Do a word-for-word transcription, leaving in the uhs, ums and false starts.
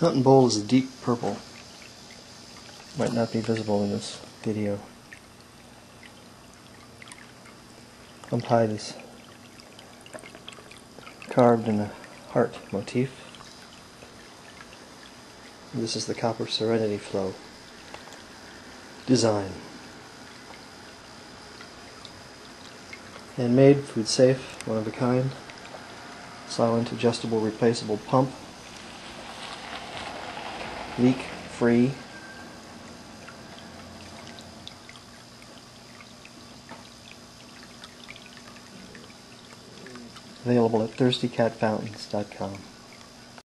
Mountain Bowl is a deep purple. Might not be visible in this video. Umpide is carved in a heart motif. This is the Copper Serenity Flow design. Handmade, food safe, one of a kind. Silent, adjustable, replaceable pump. Leak free. Available at thirsty cat fountains dot com.